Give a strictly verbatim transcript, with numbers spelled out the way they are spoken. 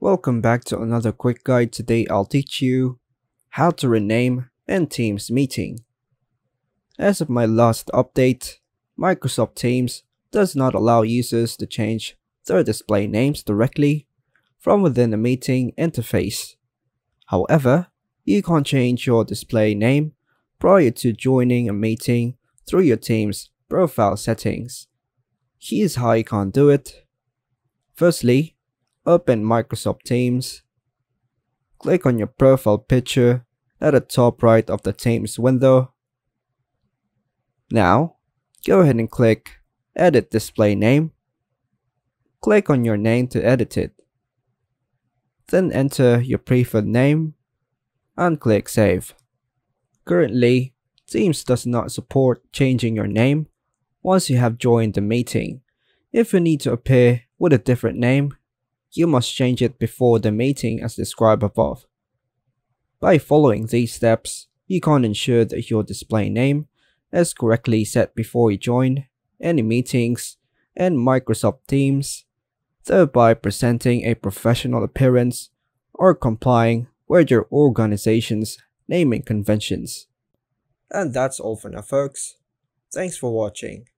Welcome back to another quick guide. Today I'll teach you how to rename in Teams meeting. As of my last update, Microsoft Teams does not allow users to change their display names directly from within the meeting interface. However, you can change your display name prior to joining a meeting through your Teams profile settings. Here's how you can do it. Firstly, open Microsoft Teams. Click on your profile picture at the top right of the Teams window. Now, go ahead and click Edit Display Name. Click on your name to edit it. Then enter your preferred name and click Save. Currently, Teams does not support changing your name once you have joined the meeting. If you need to appear with a different name, you must change it before the meeting as described above. By following these steps, you can ensure that your display name is correctly set before you join any meetings in Microsoft Teams, thereby presenting a professional appearance or complying with your organization's naming conventions. And that's all for now, folks. Thanks for watching.